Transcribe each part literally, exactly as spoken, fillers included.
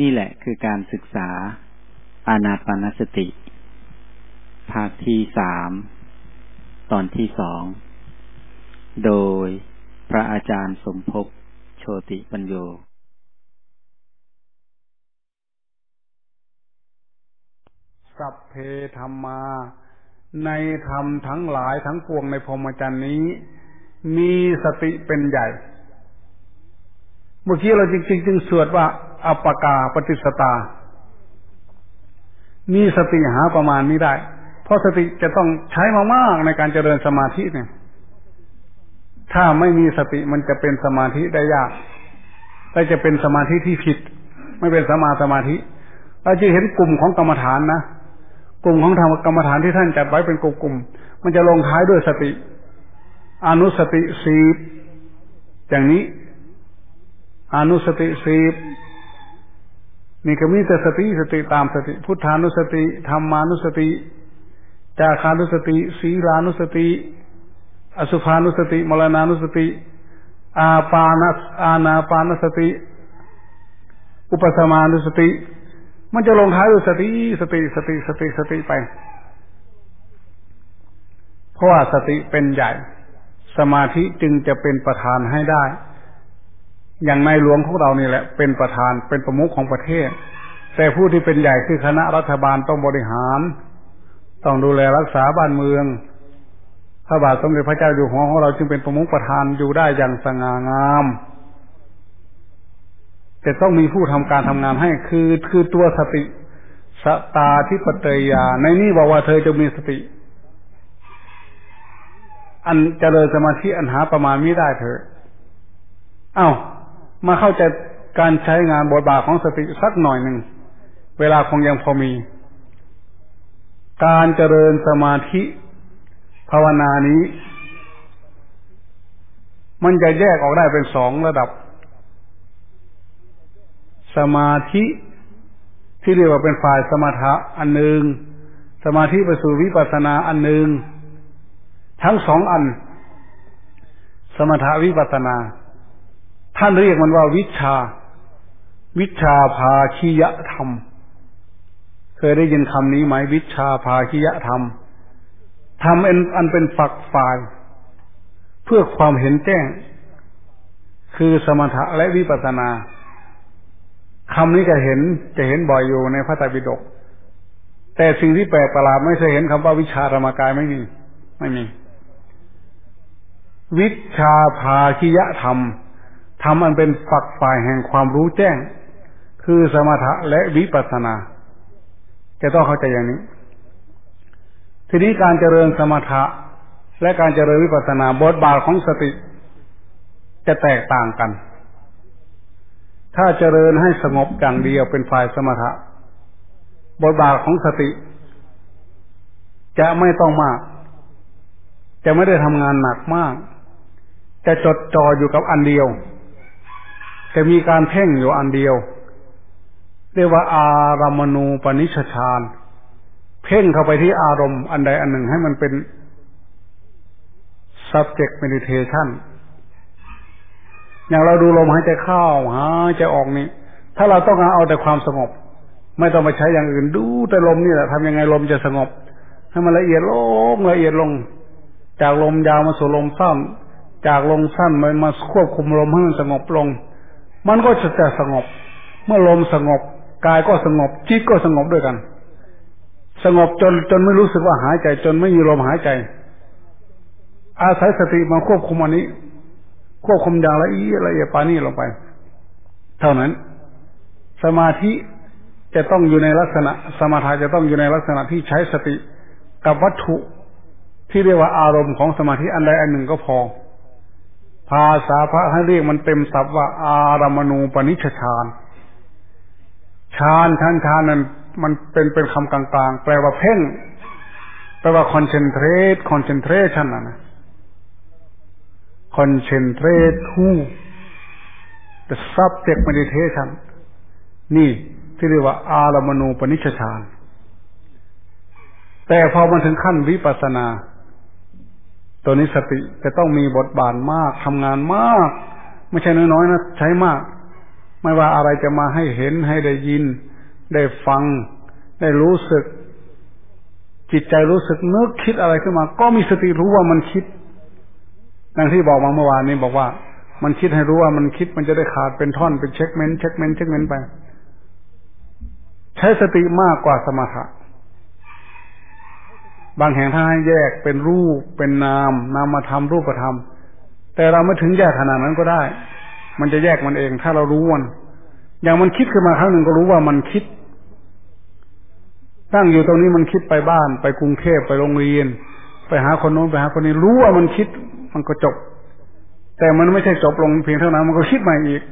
นี่แหละคือการศึกษาอานาปานสติภาคที่สามตอนที่สองโดยพระอาจารย์สมภพโชติปัญโยสัพเพธรรมาในธรรมทั้งหลายทั้งปวงในพรหมจรรย์นี้มีสติเป็นใหญ่เมื่อกี้เราจริงๆจึงสวดว่าอัปปกาปฏิสตามีสติหาประมาณนี้ได้เพราะสติจะต้องใช้มากๆในการเจริญสมาธิเนี่ยถ้าไม่มีสติมันจะเป็นสมาธิได้ยากและจะเป็นสมาธิที่ผิดไม่เป็นสมาสมาธิเราจะเห็นกลุ่มของกรรมฐานนะกลุ่มของธรรมกรรมฐานที่ท่านจัดไว้เป็นกลุ่มๆมันจะลงท้ายด้วยสติอนุสติสีบอย่างนี้อนุสติสีบนี่ก็มีแต่สติสติตามสติพุทธานุสติธรรมานุสติจารานุสติศีลานุสติอสุภานุสติมรณานุสติอาปานอานาปานสติอุปสมานุสติมันจะลงท้ายด้วยสติสติสติสติสติไปเพราะว่าสติเป็นใหญ่สมาธิจึงจะเป็นประธานให้ได้อย่างในหลวงของเรานี่แหละเป็นประธานเป็นประมุขของประเทศแต่ผู้ที่เป็นใหญ่คือคณะรัฐบาลต้องบริหารต้องดูแลรักษาบ้านเมืองพระบาทสมเด็จพระเจ้าอยู่หัวของเราจึงเป็นประมุขประธานอยู่ได้อย่างสง่างามแต่ต้องมีผู้ทำการทำงานให้คือคือตัวสติสตาธิปเตยาในนี้บอกว่าเธอจะมีสติอันเจริญสมาธิอันหาประมาณไม่ได้เธอเอ้ามาเข้าใจการใช้งานบทบาทของสติสักหน่อยหนึ่งเวลาคงยังพอมีการเจริญสมาธิภาวนานี้มันจะแยกออกได้เป็นสองระดับสมาธิที่เรียกว่าเป็นฝ่ายสมถะอันหนึ่งสมาธิไปสู่วิปัสสนาอันหนึ่งทั้งสองอันสมถะวิปัสสนาท่านเรียกมันว่าวิชาวิชาภาคิยธรรมเคยได้ยินคำนี้ไหมวิชาภาคิยธรรมธรรมอันเป็นฝักฝ่ายเพื่อความเห็นแจ้งคือสมถะและวิปัสสนาคำนี้จะเห็นจะเห็นบ่อยอยู่ในพระไตรปิฎกแต่สิ่งที่แปลกประหลาดไม่เคยเห็นคำว่าวิชาธรรมกายไม่มีไม่มีวิชาภาคิยธรรมธรรมอันเป็นฝักฝ่ายแห่งความรู้แจ้งคือสมถะและวิปัสสนาจะต้องเข้าใจอย่างนี้ทีนี้การเจริญสมถะและการเจริญวิปัสสนาบทบาทของสติจะแตกต่างกันถ้าเจริญให้สงบอย่างเดียวเป็นฝ่ายสมถะบทบาทของสติจะไม่ต้องมากจะไม่ได้ทำงานหนักมากจะจดจ่ออยู่กับอันเดียวจะมีการเพ่งอยู่อันเดียวเรียกว่าอารามณูปนิชฌาน เพ่งเข้าไปที่อารมณ์อันใดอันหนึ่งให้มันเป็น subject meditationอย่างเราดูลมหายใจเข้าหายใจออกนี่ถ้าเราต้องการเอาแต่ความสงบไม่ต้องไปใช้อย่างอื่นดูแต่ลมนี่แหละทำยังไงลมจะสงบให้มันละเอียดลงละเอียดลงจากลมยาวมาสู่ลมสั้นจากลมสั้นมันมาควบคุมลมให้มันสงบลงมันก็จะจะสงบเมื่อลมสงบกายก็สงบจิตก็สงบด้วยกันสงบจนจนไม่รู้สึกว่าหายใจจนไม่มีลมหายใจอาศัยสติมาควบคุมอันนี้ควบคุมอย่างละเอียดละเอียดปานี่ลงไปเท่านั้นสมาธิจะต้องอยู่ในลักษณะสมถะจะต้องอยู่ในลักษณะที่ใช้สติกับวัตถุที่เรียกว่าอารมณ์ของสมาธิอันใดอันหนึ่งก็พอภาษาพระให้เรียกมันเต็มศัพท์ว่าอารามณูปนิชฌานฌานฌานฌานนั้นมันเป็นเป็นคำกลางๆแปลว่าเพ่งแปลว่า concentrate concentration น่ะนะconcentrate to the subject meditation นี่ที่เรียกว่าอารามณูปนิชฌานแต่พอมันถึงขั้นวิปัสสนาตัวนี้สติจะต้องมีบทบาทมากทำงานมากไม่ใช่น้อยๆนะใช้มาก ไม่ว่าอะไรจะมาให้เห็นให้ได้ยินได้ฟังได้รู้สึกจิตใจรู้สึกนึกคิดอะไรขึ้นมาก็มีสติรู้ว่ามันคิดดังที่บอกมาเมื่อวานนี้บอกว่ามันคิดให้รู้ว่ามันคิดมันจะได้ขาดเป็นท่อนเป็นเช็คเมนต์เช็คเมนต์เช็คเมนต์ไปใช้สติมากกว่าสมถะบางแห่งท่านให้แยกเป็นรูปเป็นนามนามธรรมรูปธรรมแต่เราไม่ถึงแยกขนาดนั้นก็ได้มันจะแยกมันเองถ้าเรารู้มันอย่างมันคิดขึ้นมาครั้งหนึ่งก็รู้ว่ามันคิดตั้งอยู่ตรงนี้มันคิดไปบ้านไปกรุงเทพไปโรงเรียนไปหาคนโน้นไปหาคนนี้รู้ว่ามันคิดมันก็จบแต่มันไม่ใช่จบลงเพียงเท่านั้นมันก็คิดใหม่อีก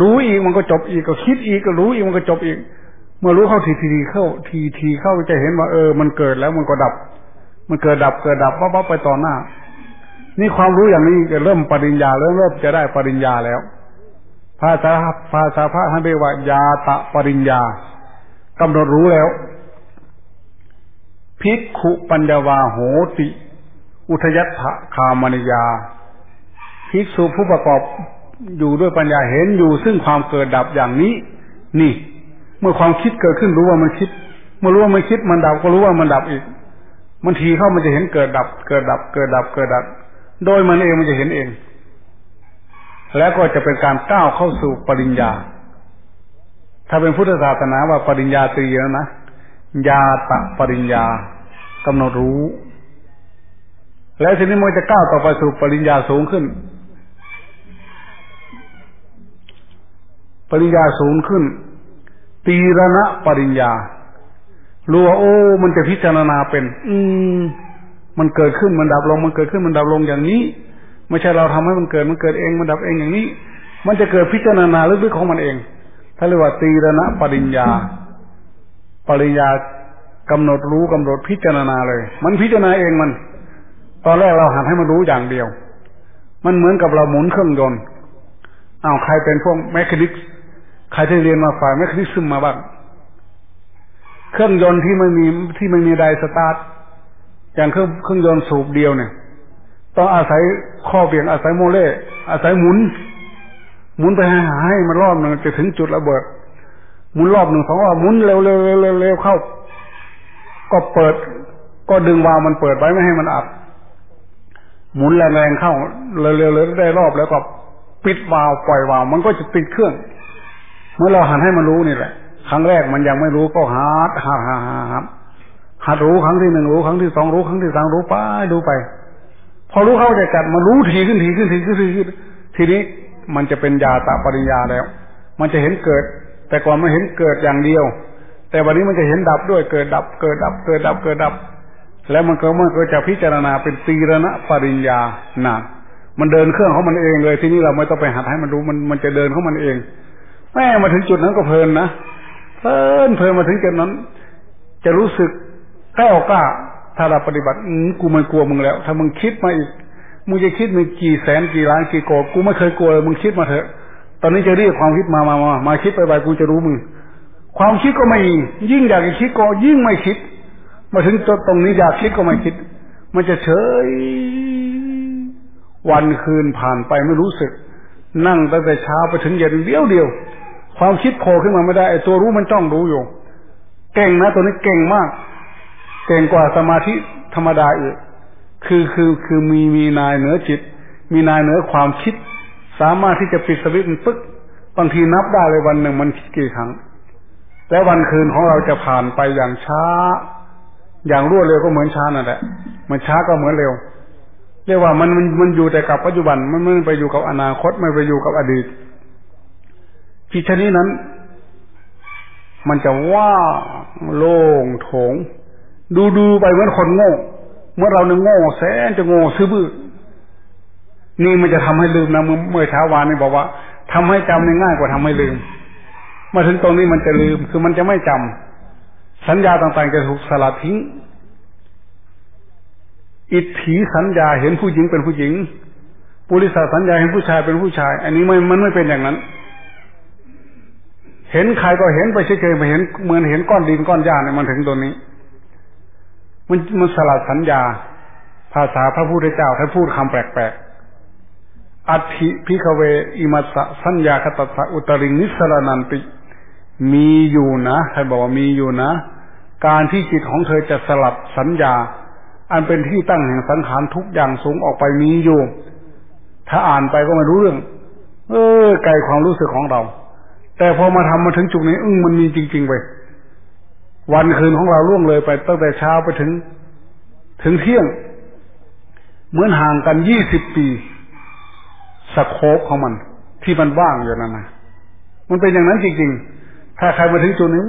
รู้อีกมันก็จบอีกก็คิดอีกก็รู้อีกมันก็จบอีกเมื่อรู้เข้าทีทีเข้าทีทีเข้าจะเห็นว่าเออมันเกิดแล้วมันก็ดับมันเกิดดับเกิดดับปั๊บไปต่อหน้านี่ความรู้อย่างนี้เริ่มปริญญาเริ่มเริ่มจะได้ปริญญาแล้วภาษาภาษาพระท่านเรียกว่ายาตะปริญญากำหนดรู้แล้วภิกขุปัญญวาโหติอุทยัตถคามนิยาภิกษุผู้ประกอบอยู่ด้วยปัญญาเห็นอยู่ซึ่งความเกิดดับอย่างนี้นี่เมื่อความคิดเกิดขึ้นรู้ว่ามันคิดเมื่อรู้ว่ามันคิดมันดับก็รู้ว่ามันดับอีกมันทีเข้ามันจะเห็นเกิดดับเกิดดับเกิดดับเกิดดับโดยมันเองมันจะเห็นเองแล้วก็จะเป็นการก้าวเข้าสู่ปริญญาถ้าเป็นพุทธศาสนาว่าปริญญาตรีแล้วนะญาตะปริญญากำหนดรู้แล้วทีนี้มันจะก้าวต่อไปสู่ปริญญาสูงขึ้นปริญญาสูงขึ้นตีรณะปริญญารู้ว่าโอ้มันจะพิจารณาเป็นอืมมันเกิดขึ้นมันดับลงมันเกิดขึ้นมันดับลงอย่างนี้ไม่ใช่เราทำให้มันเกิดมันเกิดเองมันดับเองอย่างนี้มันจะเกิดพิจารณาลึกๆของมันเองถ้าเรียกว่าตีรณะปริญญาปริญญากำหนดรู้กำหนดพิจารณาเลยมันพิจารณาเองมันตอนแรกเราหัดให้มันรู้อย่างเดียวมันเหมือนกับเราหมุนเครื่องยนต์อ้าวใครเป็นพวกแมคานิกใครที่เรียนมาฝ่ายแมคานิกซึมมาบ้างเครื่องยนต์ที่ไม่มีที่ไม่มีไดสตาร์ทอย่างเครื่องเครื่องยนต์สูบเดียวเนี่ยต้องอาศัยข้อเบี่ยงอาศัยโมเลสอาศัยหมุนหมุนไปให้ให้มันรอบหนึ่งจะถึงจุดระเบิดหมุนรอบหนึ่งสองรอบหมุนเร็วเร็วเร็วเร็วเข้าก็เปิดก็ดึงวาล์วมันเปิดไว้ไม่ให้มันอับหมุนแรงๆเข้าเร็วเร็วเร็วได้รอบแล้วก็ปิดวาล์วปล่อยวาล์วมันก็จะติดเครื่องเมื่อเราหันให้มันรู้นี่แหละครั้งแรกมันยังไม่รู้ก็หัดหัดหัดหัดหัดรู้ครั้งที่หนึ่งรู้ครั้งที่สองรู้ครั้งที่สามรู้ไปดูไปพอรู้เข้าใจจัดมันรู้ทีขึ้นทีขึ้นทีขึ้นทีขึ้นทีนี้มันจะเป็นญาตะปริญญาแล้วมันจะเห็นเกิดแต่ก่อนมันเห็นเกิดอย่างเดียวแต่วันนี้มันจะเห็นดับด้วยเกิดดับเกิดดับเกิดดับเกิดดับแล้วมันก็มันก็จะพิจารณาเป็นตีรณะปริญญาน่ะมันเดินเครื่องของมันเองเลยทีนี้เราไม่ต้องไปหัดให้มันรู้มันมันจะเดินของมันเองแม่มาถึงจุดนั้นก็เพลินนะเพลินเพลินมาถึงจุดนั้นจะรู้สึกแก้วกล้าถ้าเราปฏิบัติอืมกูไม่กลัวมึงแล้วถ้ามึงคิดมาอีกมึงจะคิดมึงกี่แสนกี่ล้านกี่โกดกูไม่เคยกลัวเลยมึงคิดมาเถอะตอนนี้จะเรียกความคิดมามามามาคิดไปไปกูจะรู้มึงความคิดก็ไม่ยิ่งอยากจะคิดก็ยิ่งไม่คิดมาถึงจุดตรงนี้อยากคิดก็ไม่คิดมันจะเฉยวันคืนผ่านไปไม่รู้สึกนั่งตั้งแต่เช้าไปถึงเย็นเดียวเดียวความคิดโผล่ขึ้นมาไม่ได้ไอ้ตัวรู้มันจ้องรู้อยู่เก่งนะตัวนี้เก่งมากเก่งกว่าสมาธิธรรมดาอีกคือคือคือมีมีนายเหนือจิตมีนายเหนือความคิดสามารถที่จะปิดสวิตช์ปึ๊กบางทีนับได้เลยวันหนึ่งมันคิดกี่ครั้งและวันคืนของเราจะผ่านไปอย่างช้าอย่างรวดเร็วก็เหมือนช้านั่นแหละมันช้าก็เหมือนเร็วเรียกว่ามันมันมันอยู่แต่กับปัจจุบันมันไม่ไปอยู่กับอนาคตไม่ไปอยู่กับอดีตที่ชนิดนั้นมันจะว่างโล่งโถงดูดูไปเหมือนคนโง่เมื่อเราเนี่ยโง่แสนจะโง่ซื่อบื้อนี่มันจะทำให้ลืมนะเมื่อเช้าวานนี่บอกว่าทำให้จำง่ายกว่าทำให้ลืมมาถึงตรงนี้มันจะลืมคือมันจะไม่จำสัญญาต่างๆจะถูกสลัดทิ้งอิทธิสัญญาเห็นผู้หญิงเป็นผู้หญิงปุริสสัญญาเห็นผู้ชายเป็นผู้ชายอันนี้ไม่มันไม่เป็นอย่างนั้นเห็นใครก็เห็นไปเฉยๆไม่เห็นเหมือนเห็นก้อนดินก้อนหญ้าเนี่ยมันถึงตรงนี้มันมันสลัดสัญญาภาษาพระพุทธเจ้าท่านพูดคำแปลกๆ อัตถิภิกขเวอิมัสสะสัญญาคตัสสะอุตรินิสรณันติมีอยู่นะใครบอกว่ามีอยู่นะการที่จิตของเธอจะสลัดสัญญาอันเป็นที่ตั้งแห่งสังขารทุกอย่างสูงออกไปมีอยู่ถ้าอ่านไปก็ไม่รู้เรื่องเออไกลความรู้สึกของเราแต่พอมาทำมาถึงจุดนี้อึ้งมันมีจริงๆเว้ยวันคืนของเราล่วงเลยไปตั้งแต่เช้าไปถึงถึงเที่ยงเหมือนห่างกันยี่สิบปีสโคปของมันที่มันว่างอยู่นั่นนะมันเป็นอย่างนั้นจริงๆถ้าใครมาถึงจุดนี้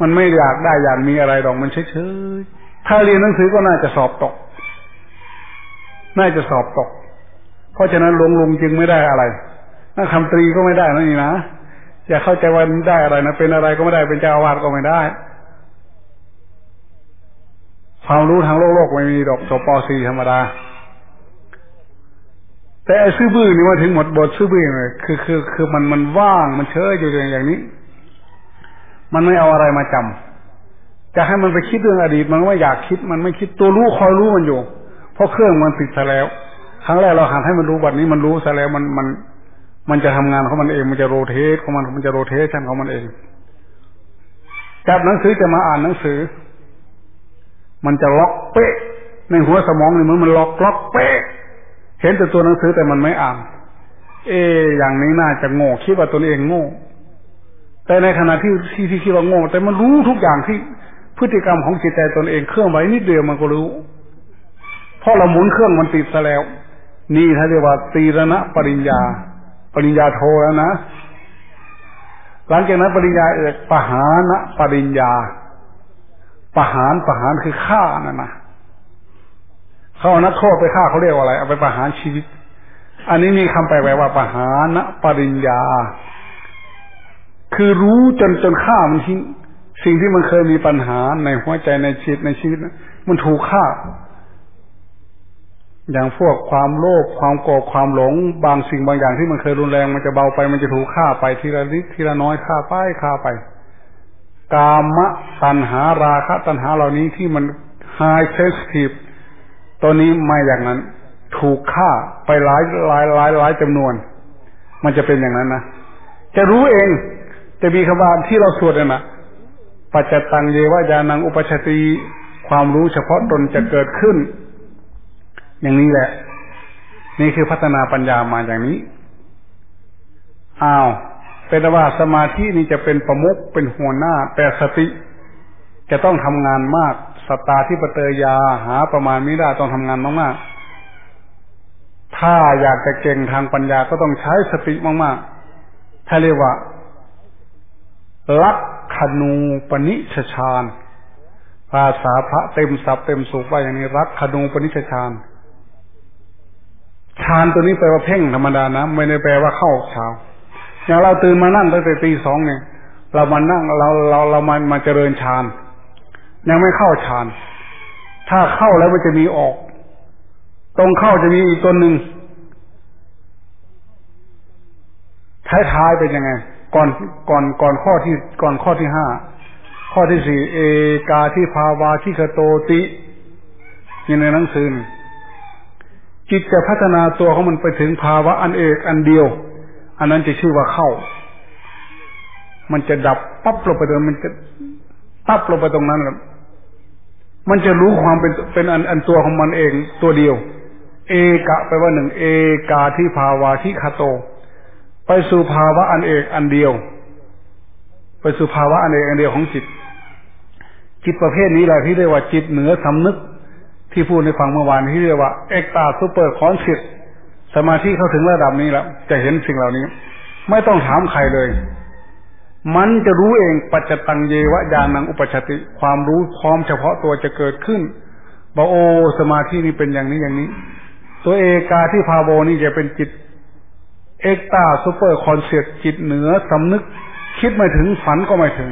มันไม่อยากได้อยากมีอะไรหรอกมันเฉยๆถ้าเรียนหนังสือก็น่าจะสอบตกน่าจะสอบตกเพราะฉะนั้นลงลงจึงไม่ได้อะไรนักธรรมตรีก็ไม่ได้นะนี่นะอย่าเข้าใจว่าได้อะไรนะเป็นอะไรก็ไม่ได้เป็นเจ้าอาวาสก็ไม่ได้ความรู้ทางโลกโลกไม่มีดอกจบป.สี่ ธรรมดาแต่ซื่อบื้อนี่ว่าถึงหมดบทซื่อบื้อเลยคือคือคือมันมันว่างมันเฉยอยู่อย่างนี้มันไม่เอาอะไรมาจำจะให้มันไปคิดเรื่องอดีตมันไม่อยากคิดมันไม่คิดตัวรู้คอยรู้มันอยู่เพราะเครื่องมันติดซะแล้วครั้งแรกเราหัดให้มันรู้วันนี้มันรู้ซะแล้วมันมันมันจะทำงานของมันเองมันจะโรเทตของมันมันจะโรเทชั่นของมันเองจับหนังสือจะมาอ่านหนังสือมันจะล็อกเป๊ะในหัวสมองนี่มันมันล็อกล็อกเป๊ะเห็นแต่ตัวหนังสือแต่มันไม่อ่านเอ๊ะอย่างนี้น่าจะโง่คิดว่าตนเองโง่แต่ในขณะที่ที่ที่คิดว่าโง่แต่มันรู้ทุกอย่างที่พฤติกรรมของจิตใจตนเองเครื่องไว้นิดเดียวมันก็รู้เพราะเราหมุนเครื่องมันติดซะแล้วนี่ถ้าเรียกว่าตีรณปริญญาปริญญาโทแล้วนะหลังจากนั้นปริญญาเอกปหานะปริญญาปหานปหานคือฆ่านั่นนะเขาเอานักโทษไปฆ่าเขาเรียกว่าอะไรเอาไปประหารชีวิตอันนี้มีคำแปลว่าปหานะปริญญาคือรู้จนจนฆ่ามันทิ้งสิ่งที่มันเคยมีปัญหาในหัวใจในจิตในชีวิตมันถูกฆ่าอย่างพวกความโลภความโกรธความหลงบางสิ่งบางอย่างที่มันเคยรุนแรงมันจะเบาไปมันจะถูกฆ่าไปทีละนิดทีละน้อยฆ่าไปฆ่าไปกามะตัณหาราคะตัณหาเหล่านี้ที่มันไฮเซนซิทีฟตัวนี้ไม่อย่างนั้นถูกฆ่าไปหลายหลายหลายหลายจำนวนมันจะเป็นอย่างนั้นนะจะรู้เองจะมีคำว่าที่เราสวดเนี่ยนะปัจจตังเยวะญาณังอุปัชชติความรู้เฉพาะตนจะเกิดขึ้นอย่างนี้แหละนี่คือพัฒนาปัญญามาอย่างนี้อ้าวเป็นว่าสมาธินี่จะเป็นประมุขเป็นหัวหน้าแต่สติจะต้องทำงานมากสัตตาธิปเตยาหาประมาณไม่ได้ต้องทำงานมากๆถ้าอยากจะเก่งทางปัญญาก็ต้องใช้สติมากๆถ้าเรียกว่าลักขณูปนิชฌานภาษาพระเต็มศัพท์เต็มสูบว่าอย่างนี้ลักขณูปนิชฌานฌานตัวนี้แปลว่าเพ่งธรรมดานะไม่ได้แปลว่าเข้าฌานอย่างเราตื่นมานั่งตั้งแต่ตีสองเนี่ยเรามานั่งเราเราเรามามาเจริญฌานยังไม่เข้าฌานถ้าเข้าแล้วมันจะมีออกตรงเข้าจะมีอีกตัวหนึ่งท้ายๆเป็นยังไงก่อนก่อนก่อนข้อที่ก่อนข้อที่ห้าข้อที่สี่เอกาทิภาวาทิคโตติอยู่ในหนังสือจิตจะพัฒนาตัวของมันไปถึงภาวะอันเอกอันเดียวอันนั้นจะชื่อว่าเข้ามันจะดับปั๊บลงไปตรงมันจะปั๊บลงไปตรงนั้นแหละมันจะรู้ความเป็นเป็นอันอันตัวของมันเองตัวเดียวเอกะแปลว่าหนึ่งเอกาทิภาวาทิคโตไปสู่ภาวะอันเอกอันเดียวไปสู่ภาวะอันเอกอันเดียวของจิตจิตประเภทนี้แหละที่เรียกว่าจิตเหนือสำนึกที่พูดในฟังเมื่อวานที่เรียกว่าเอ็กตาซูเปอร์คอนเซ็ปต์สมาธิเข้าถึงระดับนี้แล้วจะเห็นสิ่งเหล่านี้ไม่ต้องถามใครเลยมันจะรู้เองปัจจตังเยวะญาณังอุปัชชติความรู้พร้อมเฉพาะตัวจะเกิดขึ้นว่าโอสมาธินี่เป็นอย่างนี้อย่างนี้ตัวเอกาทิภาโวนี่จะเป็นจิตเอ็กตาซูเปอร์คอนเซ็ปต์จิตเหนือสำนึกคิดไม่ถึงฝันก็ไม่ถึง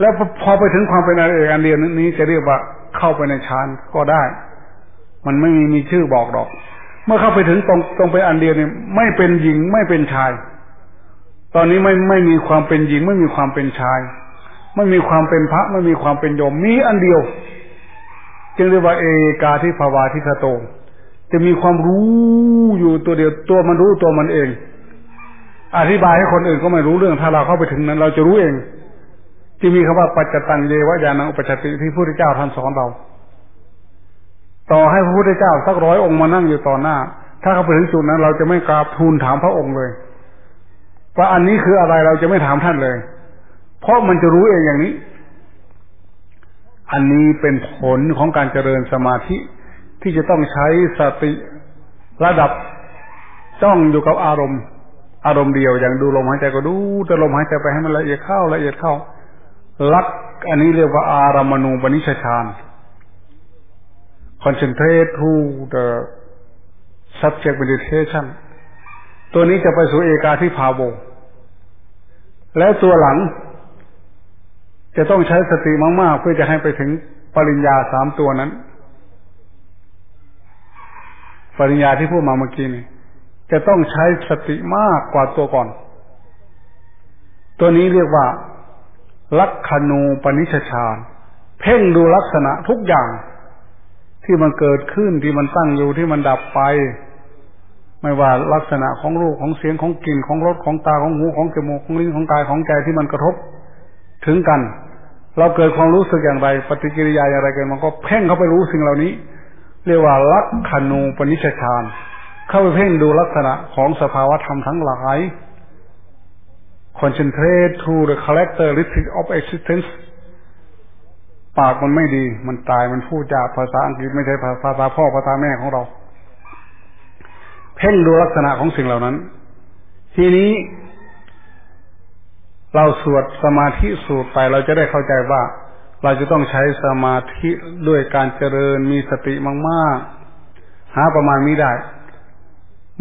แล้วพอไปถึงความเป็นอันเอกอันเดียวนี้จะเรียกว่าเข้าไปในฌานก็ได้มันไม่มีมีชื่อบอกหรอกเมื่อเข้าไปถึงตรงตรงไปอันเดียวเนี่ยไม่เป็นหญิงไม่เป็นชายตอนนี้ไม่ไม่มีความเป็นหญิงไม่มีความเป็นชายไม่มีความเป็นพระไม่มีความเป็นโยมมีอันเดียวจึงเรียกว่าเอกาทิภาวาทิคโต จะมีความรู้อยู่ตัวเดียวตัวมันรู้ตัวมันเองอธิบายให้คนอื่นก็ไม่รู้เรื่องถ้าเราเข้าไปถึงนั้นเราจะรู้เองที่มีคำว่าปัจจตังเยวะญาณังอุปชัตติที่พระพุทธเจ้าท่านสอนเราต่อให้พระพุทธเจ้าสักร้อยองค์มานั่งอยู่ต่อหน้าถ้าเข้าไปถึงจุดนั้นเราจะไม่กราบทูลถามพระองค์เลยว่าอันนี้คืออะไรเราจะไม่ถามท่านเลยเพราะมันจะรู้เองอย่างนี้อันนี้เป็นผลของการเจริญสมาธิที่จะต้องใช้สติระดับจ้องอยู่กับอารมณ์อารมณ์เดียวอย่างดูลมหายใจก็ดูแต่ลมหายใจไปให้มันละเอียดเข้าละเอียดเข้าลักอันนี้เรียกว่าอารามณูปนิชฌาน concentrate to the subject meditation ตัวนี้จะไปสู่เอกาธิภาวะและตัวหลังจะต้องใช้สติมากๆเพื่อจะให้ไปถึงปริญญาสามตัวนั้นปริญญาที่พูดมาเมื่อกี้นี่จะต้องใช้สติมากกว่าตัวก่อนตัวนี้เรียกว่าลักขณูปนิชฌฌานเพ่งดูลักษณะทุกอย่างที่มันเกิดขึ้นที่มันตั้งอยู่ที่มันดับไปไม่ว่าลักษณะของรูปของเสียงของกลิ่นของรสของตาของหูของจมูกของลิ้นของกายของใจที่มันกระทบถึงกันเราเกิดความรู้สึกอย่างไรปฏิกิริยาอย่างไรกันมันก็เพ่งเข้าไปรู้สิ่งเหล่านี้เรียกว่าลักขณูปนิชฌฌานเข้าไปเพ่งดูลักษณะของสภาวะธรรมทั้งหลาย concentrate to the characteristics of existence ปากมันไม่ดีมันตายมันพูดจาภาษาอังกฤษไม่ใช่ภาษาพ่อภาษาแม่ของเราเพ่งดูลักษณะของสิ่งเหล่านั้นทีนี้เราสวดสมาธิสูตรไปเราจะได้เข้าใจว่าเราจะต้องใช้สมาธิด้วยการเจริญมีสติมากๆหาประมาณไม่ได้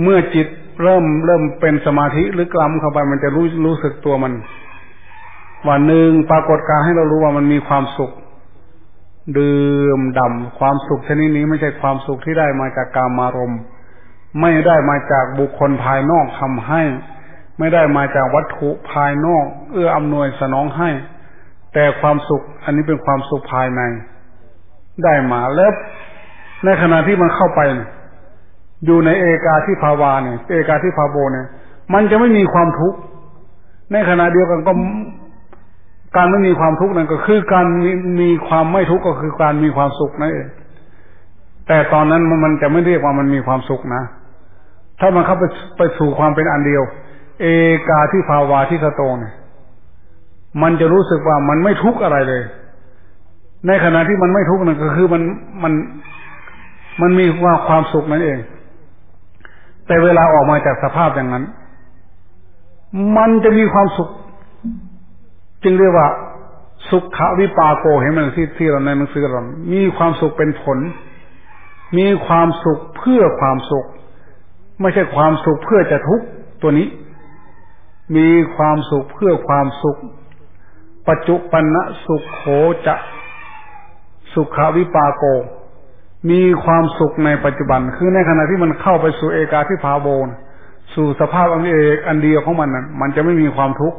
เมื่อจิตเริ่มเริ่มเป็นสมาธิลึกล้ำเข้าไปมันจะรู้รู้สึกตัวมันว่าหนึ่งปรากฏการให้เรารู้ว่ามันมีความสุขดื่มด่ำความสุขชนิดนี้ไม่ใช่ความสุขที่ได้มาจากกามารมณ์ไม่ได้มาจากบุคคลภายนอกทำให้ไม่ได้มาจากวัตถุภายนอกเอื้ออำนวยสนองให้แต่ความสุขอันนี้เป็นความสุขภายในได้มาแล้วในขณะที่มันเข้าไปอยู่ในเอกาธิภาวะเนี่ยเอกาธิภาโวเนี่ยมันจะไม่มีความทุกข์ในขณะเดียวกันก็การไม่มีความทุกข์นั่นก็คือการมีความไม่ทุกข์ก็คือการมีความสุขนั่นเองแต่ตอนนั้นมันจะไม่เรียกว่ามันมีความสุขนะถ้ามันเข้าไปไปสู่ความเป็นอันเดียวเอกาธิภาวะที่สโตเนี่ยมันจะรู้สึกว่ามันไม่ทุกข์อะไรเลยในขณะที่มันไม่ทุกข์นั่นก็คือมันมันมันมีว่าความสุขนั่นเองแต่เวลาออกมาจากสภาพอย่างนั้นมันจะมีความสุขจึงเรียกว่าสุขวิปาโกเห็นไหมที่ที่เราในหนังสือเรามีความสุขเป็นผลมีความสุขเพื่อความสุขไม่ใช่ความสุขเพื่อจะทุกข์ตัวนี้มีความสุขเพื่อความสุขปัจจุปนะสุขโขจะสุขวิปาโกมีความสุขในปัจจุบันคือในขณะที่มันเข้าไปสู่เอกาธิภาโวสู่สภาพอันเอกอันเดียวของมันนั้นมันจะไม่มีความทุกข์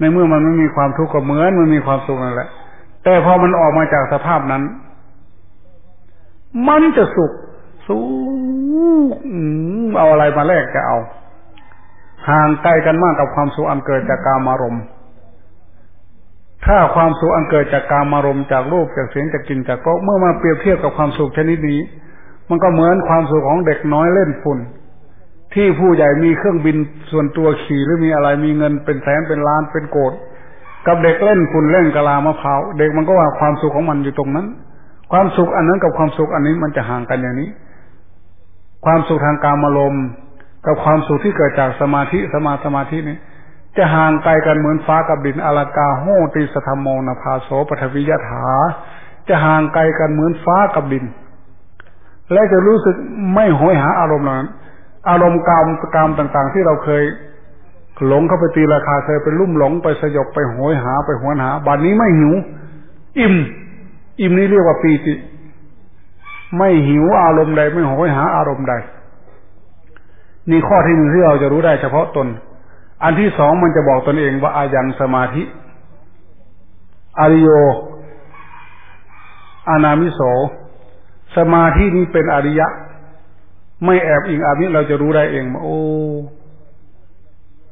ในเมื่อมันไม่มีความทุกข์ก็เหมือนมันมีความสุขนั่นแหละแต่พอมันออกมาจากสภาพนั้นมันจะสุขสุขเอาอะไรมาแลกจะเอาห่างไกลกันมากกับความสุขอันเกิดจากกามารมณ์ถ้าความสุขอันเกิดจากกามารมณ์จากรูปจากเสียงจากกลิ่นจากรสเมื่อมาเปรียบเทียบกับความสุขชนิดนี้มันก็เหมือนความสุขของเด็กน้อยเล่นฝุ่นที่ผู้ใหญ่มีเครื่องบินส่วนตัวขี่หรือมีอะไรมีเงินเป็นแสนเป็นล้านเป็นโกดกับเด็กเล่นฝุ่นเล่นกะลามะพร้าวเด็กมันก็ว่าความสุขของมันอยู่ตรงนั้นความสุขอันนั้นกับความสุขอันนี้มันจะห่างกันอย่างนี้ความสุขทางกามารมณ์กับความสุขที่เกิดจากสมาธิสมาสมาธินี้จะห่างไกลกันเหมือนฟ้ากับดินอลากาโหติสธรรมโมนภาโสปฐวิยถาจะห่างไกลกันเหมือนฟ้ากับดินและจะรู้สึกไม่หอยหาอารมณ์นั้นอารมณ์กามกามต่างๆที่เราเคยหลงเข้าไปตีราคาเคยไปลุ่มหลงไปสยบไปหอยหาไปหวนหาบัดนี้ไม่หิวอิ่มอิ่มนี้เรียกว่าปีติไม่หิวอารมณ์ใดไม่หอยหาอารมณ์ใดนี่ข้อที่หนึ่งที่เราจะรู้ได้เฉพาะตนอันที่สองมันจะบอกตนเองว่าอายังสมาธิอริโยอานามิโสสมาธินี้เป็นอริยะ ไม่แอบอิงอามิเราจะรู้ได้เองโอ้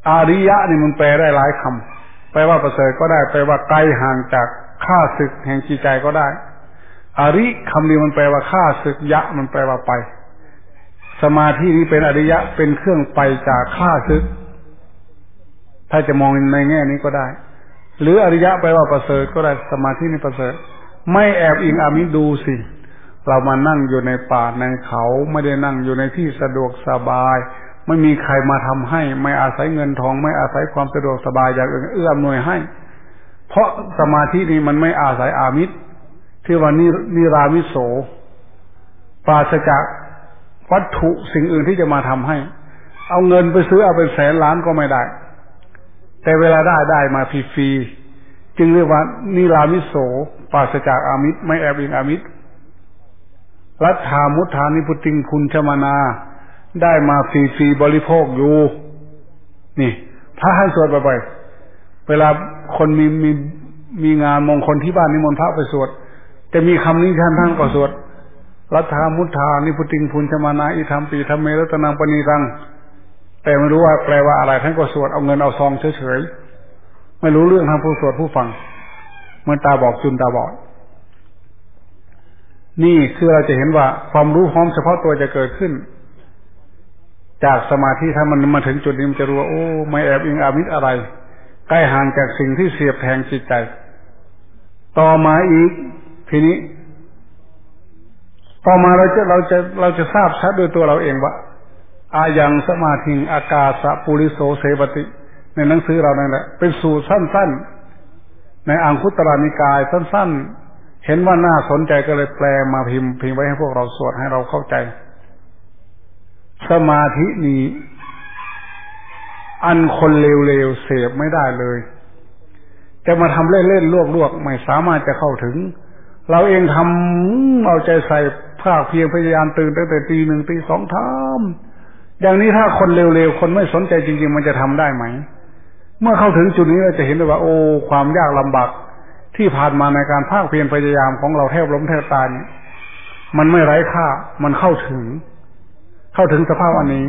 อาริยะนี่มันแปลได้หลายคำแปลว่าประเสริฐก็ได้แปลว่าไกลห่างจากข้าศึกแห่งจิตใจก็ได้อาริคำนี้มันแปลว่าข้าศึกยะมันแปลว่าไปสมาธินี้เป็นอริยะเป็นเครื่องไปจากข้าศึกถ้าจะมองในแง่นี้ก็ได้หรืออริยะแปลว่าประเสริฐก็ได้สมาธินี่ประเสริฐไม่แอบอิงอามิดูสิเรามานั่งอยู่ในป่าในเขาไม่ได้นั่งอยู่ในที่สะดวกสบายไม่มีใครมาทำให้ไม่อาศัยเงินทองไม่อาศัยความสะดวกสบายอย่างอื่นเอื้ออำนวยให้เพราะสมาธินี้มันไม่อาศัยอามิตรที่ว่านินิรามิโสปราศจากวัตถุสิ่งอื่นที่จะมาทำให้เอาเงินไปซื้อเอาเป็นแสนล้านก็ไม่ได้แต่เวลาได้ได้มาฟรีๆจึงเรียกว่านิรามิโสปราศจากอามิตรไม่แอบอิงอามิตรรัฐามุธานิพุติงคุณชมานาได้มาฟรีๆบริโภคอยู่นี่พระให้สวดบ่อยๆเวลาคนมีมีมีงานมงคลที่บ้านนิมนต์พระไปสวดจะมีคำนี้ท่านท่านก็สวดรัฐามุธานิพุติงคุณชมานาอิธรรมปีธรรมเมรัตนังปณีตังแต่ไม่รู้ว่าแปลว่าอะไรท่านก็สวดเอาเงินเอาซองเฉยๆไม่รู้เรื่องทางผู้สวดผู้ฟังเหมือนตาบอกจุนตาบอดนี่คือเราจะเห็นว่าความรู้พร้อมเฉพาะตัวจะเกิดขึ้นจากสมาธิถ้ามันมาถึงจุดนี้มันจะรู้ว่าโอ้ไม่แอบอิงอามิตรอะไรใกล้ห่างจากสิ่งที่เสียบแทงจิตใจต่อมาอีกทีนี้ต่อมาเราจะเราจะเราจะทราบชัดด้วยตัวเราเองว่าอายังสมาธิอากาสะปุริโสเสวติในหนังสือเรานั่นแหละเป็นสูตรสั้นๆในอังคุตรนิกายสั้นๆเห็นว่าน่าสนใจก็เลยแปลมาพิมพ์พิมพ์ไว้ให้พวกเราสวดให้เราเข้าใจสมาธินี้อันคนเลวๆเสพไม่ได้เลยจะมาทำเล่นๆลวกๆไม่สามารถจะเข้าถึงเราเองทำเอาใจใส่ภาคเพียรพยายามตื่นตั้งแต่ตีหนึ่งตีสองทำอย่างนี้ถ้าคนเร็วๆคนไม่สนใจจริงๆมันจะทำได้ไหมเมื่อเข้าถึงจุดนี้เราจะเห็นว่าโอ้ความยากลำบากที่ผ่านมาในการภาคเพียรพยายามของเราแทบล้มแทบตายเนี่ยมันไม่ไร้ค่ามันเข้าถึงเข้าถึงสภาพอันนี้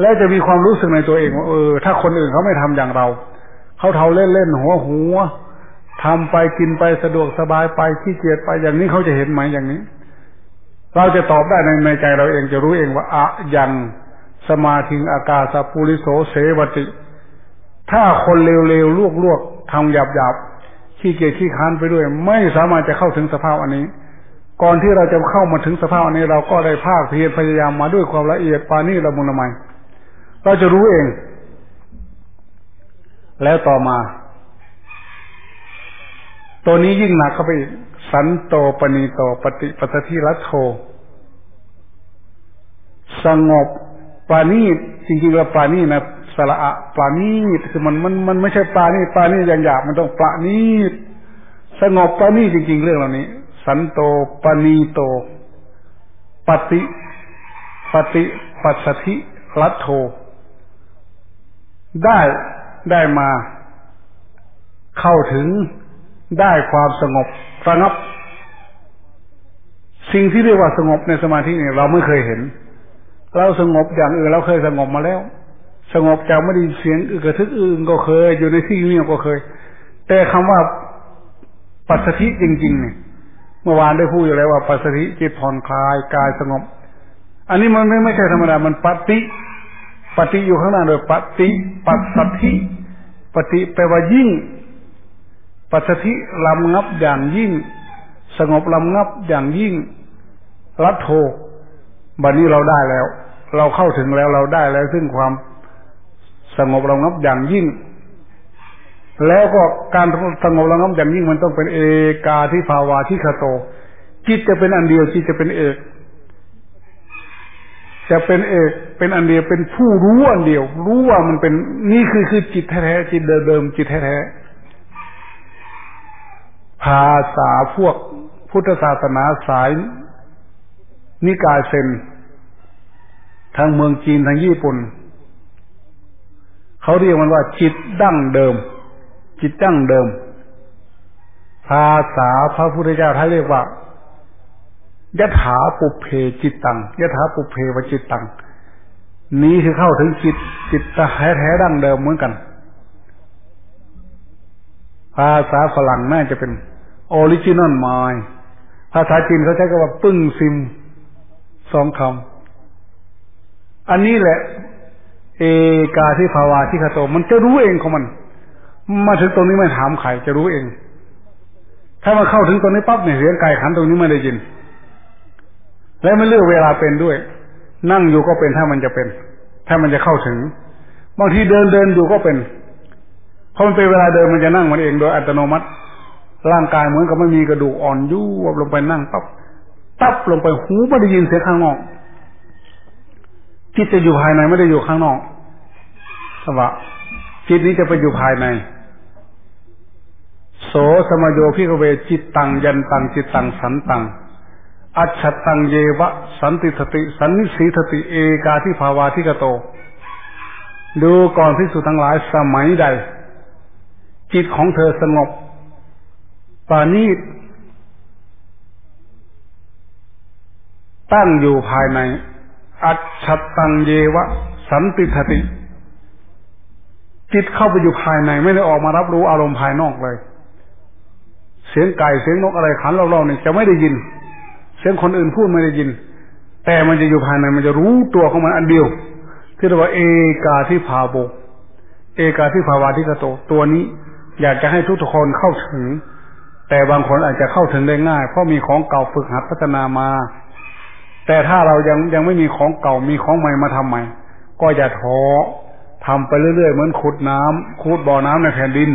และจะมีความรู้สึกในตัวเองว่าเออถ้าคนอื่นเขาไม่ทำอย่างเราเขาเท่าเล่นๆหัวหัวทำไปกินไปสะดวกสบายไปขี้เกียจไปอย่างนี้เขาจะเห็นไหมอย่างนี้เราจะตอบได้ในในใจเราเองจะรู้เองว่าอะยังสมาธิอากาสะปุริโสเสวติถ้าคนเร็วๆลวกๆทำหยาบๆขี้เกียจขี้ค้านไปด้วยไม่สามารถจะเข้าถึงสภาพอันนี้ก่อนที่เราจะเข้ามาถึงสภาพอันนี้เราก็ได้ภาคเพียรพยายามมาด้วยความละเอียดปานีละมุนละไมเราจะรู้เองแล้วต่อมาตัวนี้ยิ่งหนักเข้าไปอีกสันโตปณีโตปฏิปัสสธิรัตโธสงบปานีตจริงๆแล้วปานีตนะสระอะปานีตคือมันมันมันไม่ใช่ปานีตปานีตอย่างหยาบมันต้องปานีตสงบปานีตจริงๆเรื่องเหล่านี้สันโตปานีโตปฏิปฏิปัสสธิรัตโธได้ได้มาเข้าถึงได้ความสงบระงับสิ่งที่เรียกว่าสงบในสมาธิเนี่ยเราไม่เคยเห็นเราสงบอย่างอื่นเราเคยสงบมาแล้วสงบจากไม่ได้เสียงอึกระทึกอื่นก็เคยอยู่ในที่เงียบก็เคยแต่คำว่าปัสสธิจริงๆเนี่ยเมื่อวานได้พูดอยู่แล้วว่าปัสสธิจิตผ่อนคลายกายสงบอันนี้มันไม่ไม่ใช่ธรรมดามันปฏิปฏิอยู่ข้างหน้าโดยปฏิปัสสธิปฏิแปลว่ายิ่งปัสสธิลำงับอย่างยิ่งสงบลำงับอย่างยิ่งรัตโธบัดนี้เราได้แล้วเราเข้าถึงแล้วเราได้แล้วซึ่งความสงบระงับอย่างยิ่งแล้วก็การสงบระงับอย่างยิ่งมันต้องเป็นเอกาธิภาวะที่คโตจิตจะเป็นอันเดียวจิตจะเป็นเอกจะเป็นเอกเป็นอันเดียวเป็นผู้รู้อันเดียวรู้ว่ามันเป็นนี่คือคือจิตแท้ๆจิตเดิมๆจิตแท้ๆภาษาพวกพุทธศาสนาสายนิกายเซนทางเมืองจีนทางญี่ปุ่นเขาเรียกมันว่าจิตดั้งเดิมจิตดั้งเดิมภาษาพระพุทธเจ้าท่านเรียกว่า ยถาปุเพจิตตังยถาปุเพวจิตตังนี้คือเข้าถึงจิตจิตแท้แท้ดั้งเดิมเหมือนกันภาษาฝรั่งน่าจะเป็นออริจินอลมายภาษาจีนเขาใช้คำว่าปึ้งซิมสองคำอันนี้แหละเอกาทิภาวะที่คาโตมันจะรู้เองของมันมาถึงตรงนี้ไม่ถามใครจะรู้เองถ้ามาเข้าถึงตรงนี้ปั๊บเนี่ยเสียงไก่ขันตรงนี้ไม่ได้ยินและไม่เลือกเวลาเป็นด้วยนั่งอยู่ก็เป็นถ้ามันจะเป็นถ้ามันจะเข้าถึงบางทีเดินเดินอยู่ก็เป็นพอมันเป็นเวลาเดินมันจะนั่งมันเองโดยอัตโนมัติร่างกายเหมือนกับไม่มีกระดูกอ่อนยู่วับลงไปนั่งปั๊บตับลงไปหูไม่ได้ยินเสียงข้างนอกจิตจะอยู่ภายในไม่ได้อยู่ข้างนอกสภาวะจิตนี้จะไปอยู่ภายในโสสมโยภิกเวจิตตังยันตังจิตตังสันตังอัจฉตังเยวะสันติสติสันนิสีสติเอกาทิภาวะทิกโตดูก่อนภิกษุทั้งหลายสมัยใดจิตของเธอสงบปานีตตั้งอยู่ภายในอัจฉตังเยวะสันติสติจิตเข้าไปอยู่ภายในไม่ได้ออกมารับรู้อารมณ์ภายนอกเลยเสียงไก่เสียงนกอะไรขันเราๆเนี่ยจะไม่ได้ยินเสียงคนอื่นพูดไม่ได้ยินแต่มันจะอยู่ภายในมันจะรู้ตัวของมันอันเดียวที่เรียกว่าเอกาทิภาโวเอกาทิภาวะทิกโตตัวนี้อยากจะให้ทุกคนเข้าถึงแต่บางคนอาจจะเข้าถึงได้ง่ายเพราะมีของเก่าฝึกหัดพัฒนามาแต่ถ้าเรายังยังไม่มีของเก่ามีของใหม่มาทำใหม่ก็อย่าท้อทำไปเรื่อยๆเหมือนขุดน้ำขุดบ่อน้ำในแผ่นดิน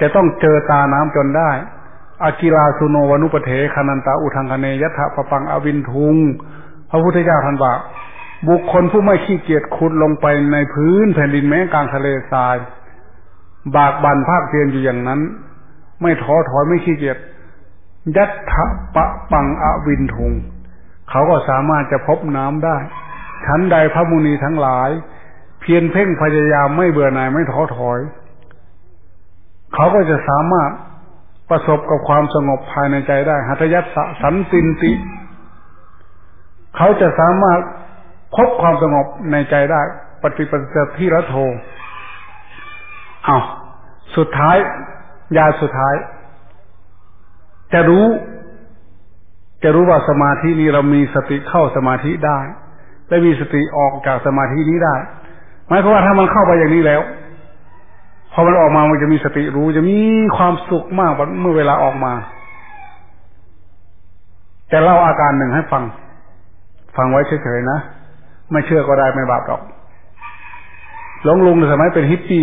จะต้องเจอตาน้ำจนได้อากิราสุโนวานุปเถคานันตาอุทังคเนยถะปปังอวินทุงพระพุทธเจ้าท่านว่าบุคคลผู้ไม่ขี้เกียจขุดลงไปในพื้นแผ่นดินแม้กลางทะเลทรายบากบั่นภาคเพียรอยู่อย่างนั้นไม่ท้อถอยไม่ขี้เกียจยถะปปังอวินทุงเขาก็สามารถจะพบน้ำได้ชั้นใดพระมุนีทั้งหลายเพียรเพ่งพยายามไม่เบื่อหน่ายไม่ท้อถอยเขาก็จะสามารถประสบกับความสงบภายในใจได้หัตถยัสสะสันตินติเขาจะสามารถพบความสงบในใจได้ปฏิปัสสธิระโทเอาสุดท้ายยาสุดท้ายจะรู้จะรู้ว่าสมาธินี้เรามีสติเข้าสมาธิได้และมีสติออกจากสมาธินี้ได้หมายความว่าถ้ามันเข้าไปอย่างนี้แล้วพอมันออกมามันจะมีสติรู้จะมีความสุขมากเมื่อเวลาออกมาจะเล่าอาการหนึ่งให้ฟังฟังไว้เฉยๆนะไม่เชื่อก็ได้ไม่บาปหรอกหลวงลุงสมัยเป็นฮิปปี้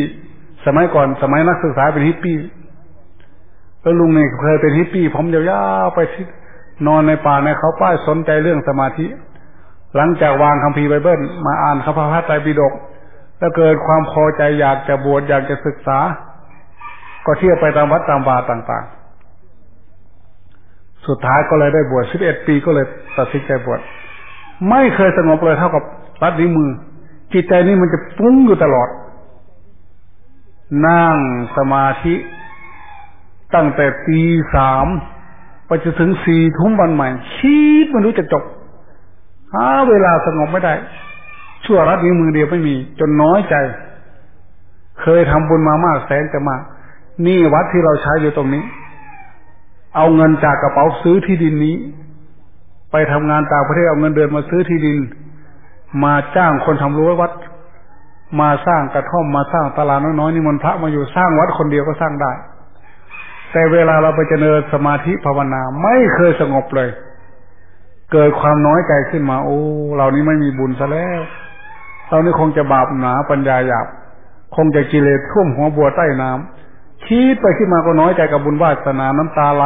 สมัยก่อนสมัยนักศึกษาเป็นฮิปปี้แล้วลุงเนี่ยเคยเป็นฮิปปี้ผมยาวๆไปนอนในป่าในเขาป้ายสนใจเรื่องสมาธิหลังจากวางคัมภีร์ไบเบิลมาอ่านพระไตรปิฎกแล้วเกิดความพอใจอยากจะบวชอยากจะศึกษาก็เที่ยวไปตามวัดตามวาต่างๆสุดท้ายก็เลยได้บวชสิบเอ็ดปีก็เลยตัดสินใจบวชไม่เคยสงบเลยเท่ากับรัดนิ้วมือจิตใจนี่มันจะปุ้งอยู่ตลอดนั่งสมาธิตั้งแต่ตีสามไปจนถึงสี่ทุ่มวันใหม่คิดมันรู้จะจบหาเวลาสงบไม่ได้ชั่วรัดนิ้วมือเดียวไม่มีจนน้อยใจเคยทำบุญมามากแสนจะมากนี่วัดที่เราใช้อยู่ตรงนี้เอาเงินจากกระเป๋าซื้อที่ดินนี้ไปทำงานต่างประเทศเอาเงินเดือนมาซื้อที่ดินมาจ้างคนทำรั้ววัดมาสร้างกระท่อมมาสร้างตลาดน้อยๆนี่มันพระมาอยู่สร้างวัดคนเดียวก็สร้างได้แต่เวลาเราไปเจริญสมาธิภาวนาไม่เคยสงบเลยเกิดความน้อยใจขึ้นมาโอ้เรานี่ไม่มีบุญซะแล้วเรานี่คงจะบาปหนาปัญญาหยาบคงจะกิเลสท่วมหัวบัวใต้น้ำคิดไปคิดมาก็น้อยใจกับบุญวาสนาน้ำตาไหล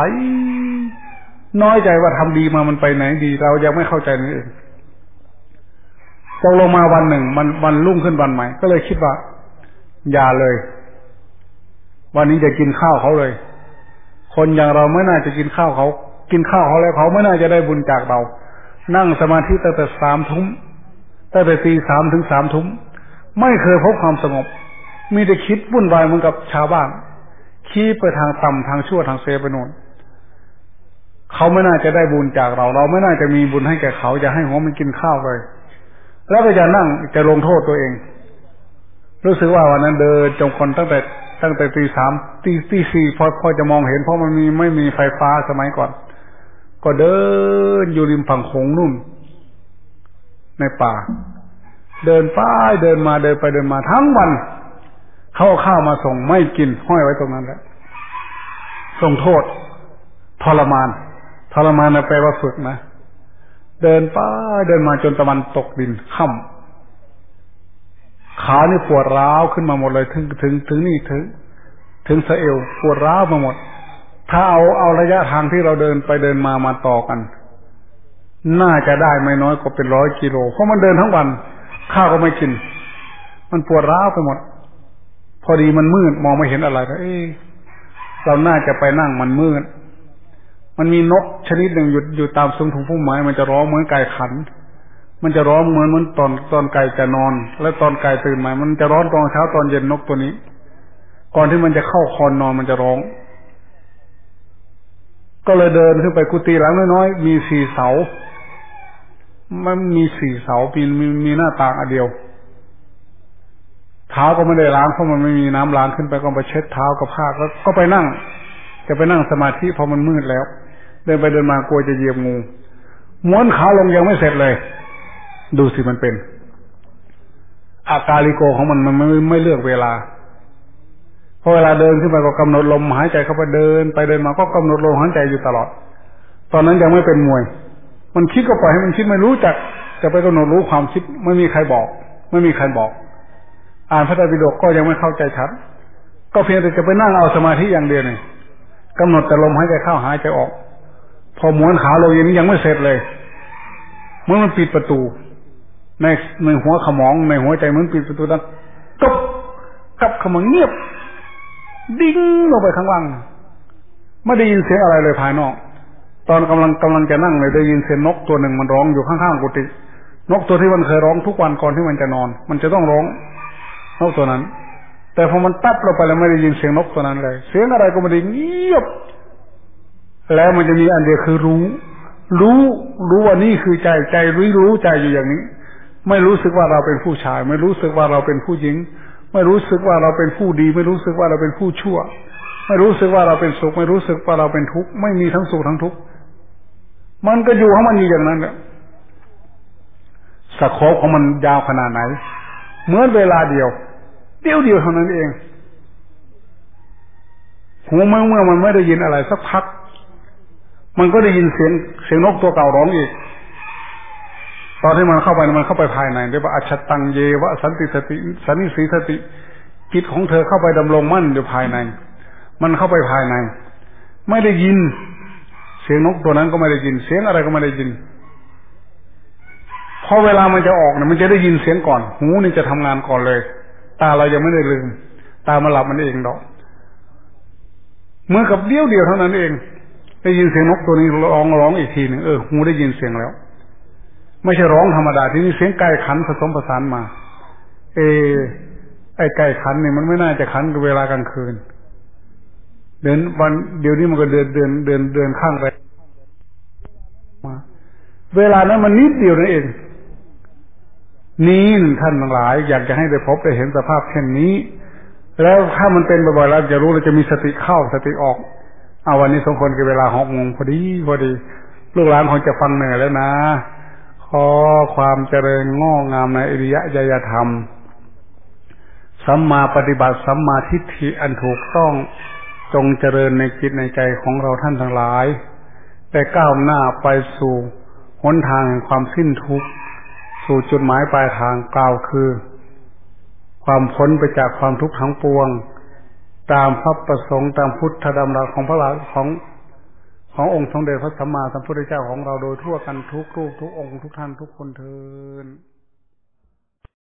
น้อยใจว่าทำดีมามันไปไหนดีเรายังไม่เข้าใจนี่เองตกลงมาวันหนึ่งมันวันรุ่งขึ้นวันใหม่ก็เลยคิดว่าอย่าเลยวันนี้จะกินข้าวเขาเลยคนอย่างเราไม่น่าจะกินข้าวเขากินข้าวเขาแล้วเขาไม่น่าจะได้บุญจากเรานั่งสมาธิตั้งแต่สามทุ่มตั้งแต่ตีสามถึงสามทุ่มไม่เคยพบความสงบมีแต่คิดวุ่นวายเหมือนกับชาวบ้านขี้ไปทางต่ำทางชั่วทางเซไปโน่น เขาไม่น่าจะได้บุญจากเราเราไม่น่าจะมีบุญให้แก่เขาจะให้หัวมันกินข้าวเลยแล้วก็จะนั่งจะลงโทษตัวเองรู้สึกว่าวันนั้นเดินจงกรมตั้งแต่ตั้งแต่ตีสามตีตีสี่พอพอจะมองเห็นเพราะมันมีไม่มีไฟฟ้าสมัยก่อนก็เดินอยู่ริมฝั่งโขงนู่นในป่าเดินไปเดินมาเดินไปเดินมาทั้งวันเข้าข้าวมาส่งไม่กินห้อยไว้ตรงนั้นแหละส่งโทษทรมานทรมานนะแปลว่าฝึกนะเดินไปเดินมาจนตะวันตกดินค่ำขานี่ปวดร้าวขึ้นมาหมดเลยถึงถึงถึงนี่ถึงถึงสะเอวปวดร้าวมาหมดถ้าเอาเอาระยะทางที่เราเดินไปเดินมามาต่อกันน่าจะได้ไม่น้อยกว่าเป็นร้อยกิโลเพราะมันเดินทั้งวันข้าวก็ไม่กินมันปวดร้าวไปหมดพอดีมันมืดมองไม่เห็นอะไรก็เอ๊ะเราน่าจะไปนั่งมันมืดมันมีนกชนิดหนึ่งอยู่อยู่ตามซุ้มถุงพุ่มไม้มันจะร้องเหมือนไก่ขันมันจะร้องเหมือนเหมือนตอนตอนไก่จะนอนและตอนไก่ตื่นมามันจะร้องตอนเช้าตอนเย็นนกตัวนี้ก่อนที่มันจะเข้าคอนนอนมันจะร้องก็เลยเดินขึ้นไปกุฏิหลังน้อยๆมีสี่เสามันมีสี่เสาปีนมีมีหน้าต่างอันเดียวเท้าก็ไม่ได้ล้างเพราะมันไม่มีน้ำล้างขึ้นไปก็ไปเช็ดเท้ากับผ้าแล้วก็ไปนั่งจะไปนั่งสมาธิพอมันมืดแล้วเดินไปเดินมากลัวจะเหยียบงูม้วนขาลงยังไม่เสร็จเลยดูสิมันเป็นอาการลิโกของมันมันไม่ไม่เลือกเวลาพอเวลาเดินขึ้นไปก็กำหนดลมหายใจเข้าไปเดินไปเดินมาก็กำหนดลมหายใจอยู่ตลอดตอนนั้นยังไม่เป็นมวยมันคิดก็ปล่อยให้มันคิดไม่รู้จักจะไปกำหนดรู้ความคิดไม่มีใครบอกไม่มีใครบอกอ่านพระไตรปิฎกก็ยังไม่เข้าใจชัดก็เพียงแต่จะไปนั่งเอาสมาธิอย่างเดียวเลยกำหนดแต่ลมหายใจเข้าหายใจออกพอม้วนขาลงอย่างนี้ยังไม่เสร็จเลยเมื่อมันปิดประตูในในหัวขมองในหัวใจมันปิดประตูดังกบกับขมังเงียบดิ้งลงไปข้างล่างไม่ได้ยินเสียงอะไรเลยภายนอกตอนกำลังกำลังจะนั่งเลยได้ยินเสียงนกตัวหนึ่งมันร้องอยู่ข้างๆกุฏินกตัวที่มันเคยร้องทุกวันก่อนที่มันจะนอนมันจะต้องร้องนกตัวนั้นแต่พอมันตับลงไปแล้วไม่ได้ยินเสียงนกตัวนั้นเลยเสียงอะไรก็ไม่ได้เงียบแล้วมันจะมีอันเดียวคือรู้รู้รู้ว่านี่คือใจใจรู้รู้ใจอยู่อย่างนี้ไม่รู้สึกว่าเราเป็นผู้ชายไม่รู้สึกว่าเราเป็นผู้หญิงไม่รู้สึกว่าเราเป็นผู้ดีไม่รู้สึกว่าเราเป็นผู้ชั่วไม่รู้สึกว่าเราเป็นสุขไม่รู้สึกว่าเราเป็นทุกข์ไม่มีทั้งสุขทั้งทุกข์มันก็อยู่ของมันอยู่อย่างนั้นแหละสักโคบของมันยาวขนาดไหนเหมือนเวลาเดียวเดียวเดียวเท่านั้นเองหูเมื่อเมื่อมันไม่ได้ยินอะไรสักพักมันก็ได้ยินเสียงเสียงนกตัวเก่าร้องอีกตอนที่มันเข้าไปมันเข้าไปภายในเรียกว่าอัจฉตังเยวะสันติสติสันนิสีสติจิตของเธอเข้าไปดำรงมั่นอยู่ภายในมันเข้าไปภายในไม่ได้ยินเสียงนกตัวนั้นก็ไม่ได้ยินเสียงอะไรก็ไม่ได้ยินพอเวลามันจะออกเนี่ยมันจะได้ยินเสียงก่อนหูนี่จะทำงานก่อนเลยตาเรายังไม่ได้ลืมตามาหลับมันเองดอกเหมือนกับเดียวเดียวเท่านั้นเองได้ยินเสียงนกตัวนี้ร้องร้องอีกทีหนึ่งเออหูได้ยินเสียงแล้วไม่ใช่ร้องธรรมดาที่นี่เสียงไก่ขันผสมผสานมาเออไอไก่ขันเนี่ยมันไม่น่าจะขันกับเวลากลางคืนเดินวันเดี๋ยวนี้มันก็เดินเดินเดินเดินข้างไปมาเวลานั้นมันนิดเดียวนั่นเองนี่ท่านทั้งหลายอยากจะให้ได้พบได้เห็นสภาพเช่นนี้แล้วถ้ามันเป็นบ่อยๆแล้วจะรู้เราจะมีสติเข้าสติออกเอาวันนี้สมควรกับเวลาหกโมงพอดีพอดีลูกหลานคงจะฟังเหนื่อยแล้วนะขอความเจริญงอกงามในอริยญาณธรรมสัมมาปฏิบัติสัมมาทิฏฐิอันถูกต้องจงเจริญในจิตในใจของเราท่านทั้งหลายได้ก้าวหน้าไปสู่หนทางแห่งความสิ้นทุกข์สู่จุดหมายปลายทางกล่าวคือความพ้นไปจากความทุกข์ทั้งปวงตามพระประสงค์ตามพุทธดำรัสของพระราของขององค์สมเด็จพระสัมมาสัมพุทธเจ้าของเราโดยทั่วกันทุกรูปทุกองค์ทุกท่านทุกคนเทอญ